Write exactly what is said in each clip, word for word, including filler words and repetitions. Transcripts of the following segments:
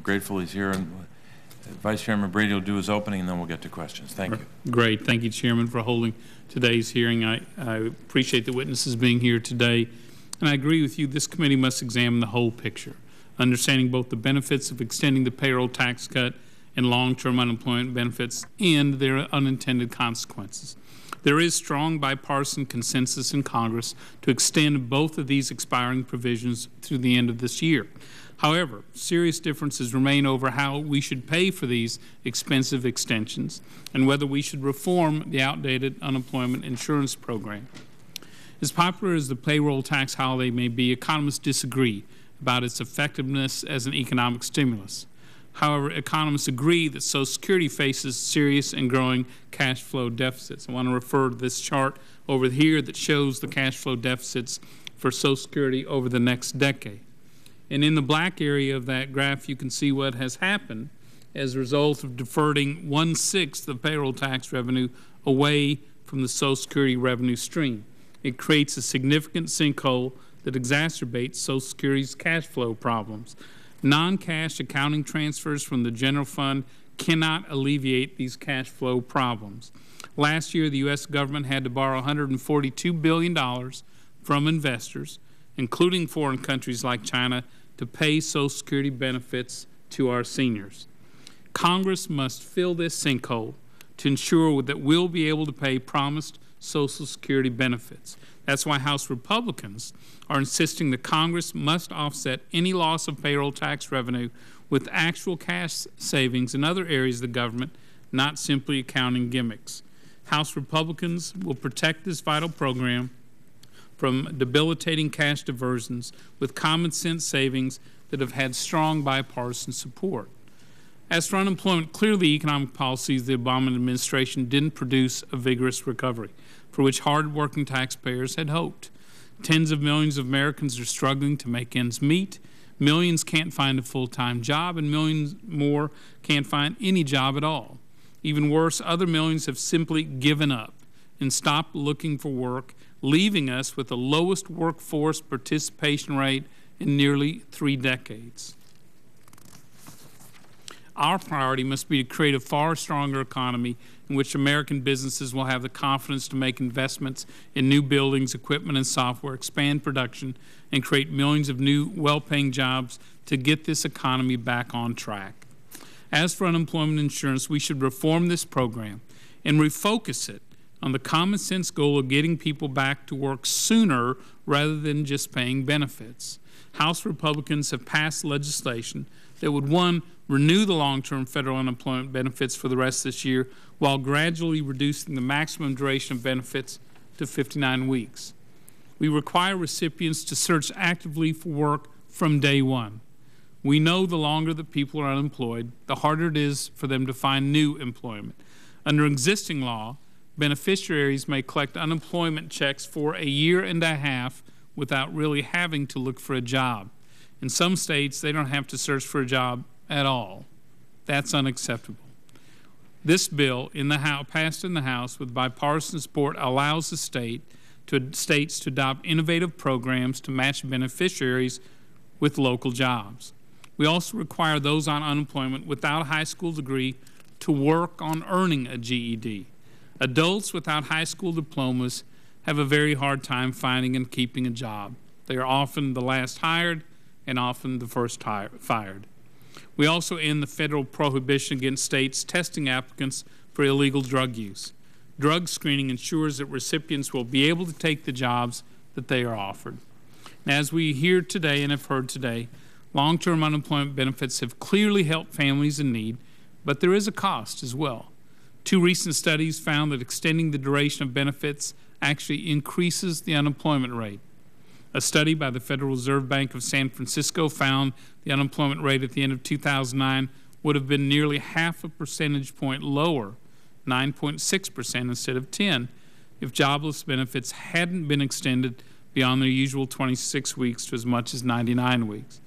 We're grateful he's here, and Vice Chairman Brady will do his opening, and then we'll get to questions. Thank you. Great. Thank you, Chairman, for holding today's hearing. I, I appreciate the witnesses being here today, and I agree with you. This committee must examine the whole picture, understanding both the benefits of extending the payroll tax cut and long-term unemployment benefits and their unintended consequences. There is strong bipartisan consensus in Congress to extend both of these expiring provisions through the end of this year. However, serious differences remain over how we should pay for these expensive extensions and whether we should reform the outdated unemployment insurance program. As popular as the payroll tax holiday may be, economists disagree about its effectiveness as an economic stimulus. However, economists agree that Social Security faces serious and growing cash flow deficits. I want to refer to this chart over here that shows the cash flow deficits for Social Security over the next decade. And in the black area of that graph, you can see what has happened as a result of diverting one-sixth of payroll tax revenue away from the Social Security revenue stream. It creates a significant sinkhole that exacerbates Social Security's cash flow problems. Non-cash accounting transfers from the general fund cannot alleviate these cash flow problems. Last year, the U S government had to borrow one hundred forty-two billion dollars from investors, including foreign countries like China, to pay Social Security benefits to our seniors. Congress must fill this sinkhole to ensure that we'll be able to pay promised Social Security benefits. That's why House Republicans are insisting that Congress must offset any loss of payroll tax revenue with actual cash savings in other areas of the government, not simply accounting gimmicks. House Republicans will protect this vital program from debilitating cash diversions with common sense savings that have had strong bipartisan support. As for unemployment, clearly economic policies of the Obama administration didn't produce a vigorous recovery, for which hard-working taxpayers had hoped. Tens of millions of Americans are struggling to make ends meet. Millions can't find a full-time job, and millions more can't find any job at all. Even worse, other millions have simply given up and stopped looking for work, leaving us with the lowest workforce participation rate in nearly three decades. Our priority must be to create a far stronger economy in which American businesses will have the confidence to make investments in new buildings, equipment, and software, expand production, and create millions of new, well-paying jobs to get this economy back on track. As for unemployment insurance, we should reform this program and refocus it on the common-sense goal of getting people back to work sooner rather than just paying benefits. House Republicans have passed legislation that would, one, renew the long-term federal unemployment benefits for the rest of this year while gradually reducing the maximum duration of benefits to fifty-nine weeks. We require recipients to search actively for work from day one. We know the longer that people are unemployed, the harder it is for them to find new employment. Under existing law, beneficiaries may collect unemployment checks for a year and a half without really having to look for a job. In some states, they don't have to search for a job at all. That's unacceptable. This bill, in the House, passed in the House with bipartisan support, allows the state to, states to adopt innovative programs to match beneficiaries with local jobs. We also require those on unemployment without a high school degree to work on earning a G E D. Adults without high school diplomas have a very hard time finding and keeping a job. They are often the last hired and often the first fired. We also end the federal prohibition against states testing applicants for illegal drug use. Drug screening ensures that recipients will be able to take the jobs that they are offered. And as we hear today and have heard today, long-term unemployment benefits have clearly helped families in need, but there is a cost as well. Two recent studies found that extending the duration of benefits actually increases the unemployment rate. A study by the Federal Reserve Bank of San Francisco found the unemployment rate at the end of two thousand nine would have been nearly half a percentage point lower, nine point six percent instead of ten, if jobless benefits hadn't been extended beyond their usual twenty-six weeks to as much as ninety-nine weeks.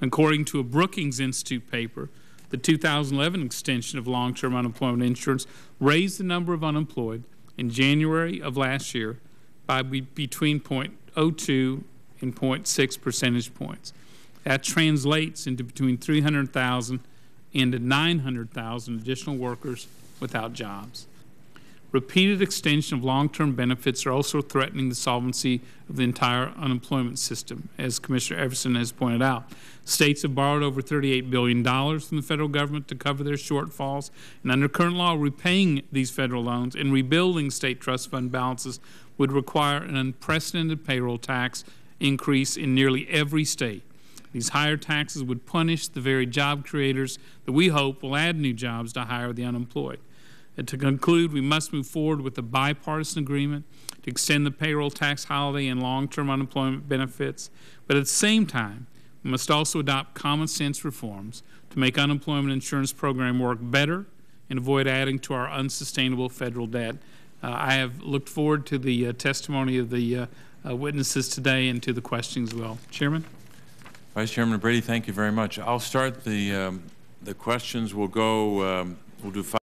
According to a Brookings Institute paper, the two thousand eleven extension of long-term unemployment insurance raised the number of unemployed in January of last year by be between point oh two and point six percentage points. That translates into between three hundred thousand and nine hundred thousand additional workers without jobs. Repeated extension of long-term benefits are also threatening the solvency of the entire unemployment system, as Commissioner Everson has pointed out. States have borrowed over thirty-eight billion dollars from the federal government to cover their shortfalls, and under current law, repaying these federal loans and rebuilding state trust fund balances would require an unprecedented payroll tax increase in nearly every state. These higher taxes would punish the very job creators that we hope will add new jobs to hire the unemployed. And to conclude, we must move forward with a bipartisan agreement to extend the payroll tax holiday and long-term unemployment benefits. But at the same time, we must also adopt common sense reforms to make unemployment insurance program work better and avoid adding to our unsustainable federal debt. Uh, I have looked forward to the uh, testimony of the uh, uh, witnesses today and to the questions as well. Chairman? Vice Chairman Brady, thank you very much. I'll start the, um, the questions. We'll go, um, we'll do five.